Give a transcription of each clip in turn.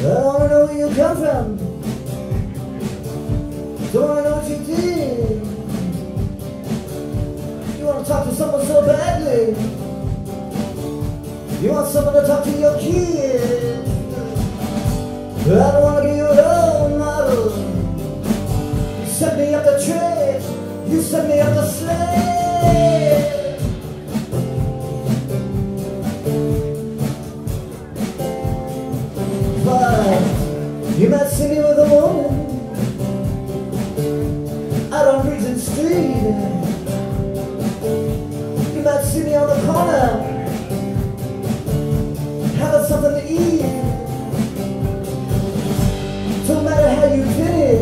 I know where you come from, so I know what you did. You want to talk to someone so badly. You want someone to talk to your kids. I don't want to be your role model. You sent me up the trash. You sent me up the sled. You might see me with a woman out on Regent Street. You might see me on the corner having something to eat. Don't matter how you fit it,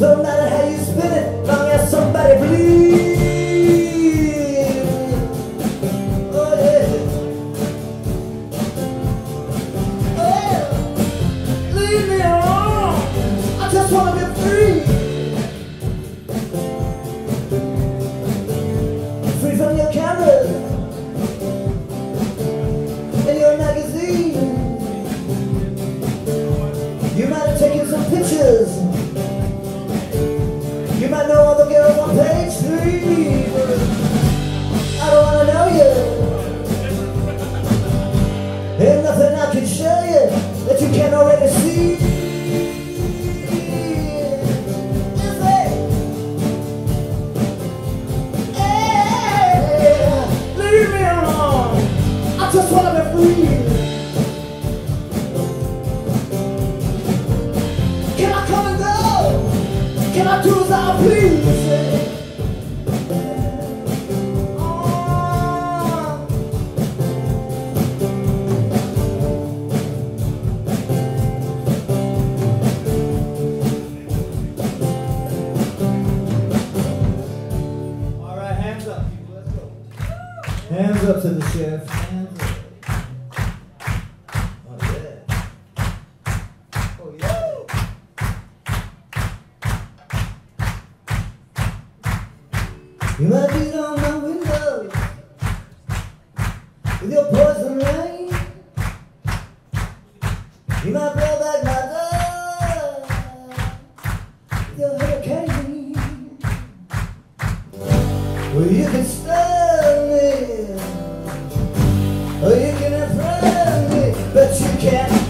don't matter how you spin it, long as somebody believes. You might know all the girls on page 3. I don't wanna know you. Ain't nothing I can show you that you can't already see. Hey, leave me alone. I just wanna be free. Do as I please. All right, hands up, people. Let's go. Hands up to the chef. Hands up. You might beat on my windows with your poison rain. You might blow back my door with your hurricane. Well, you can stun me, or you can impress me, but you can't.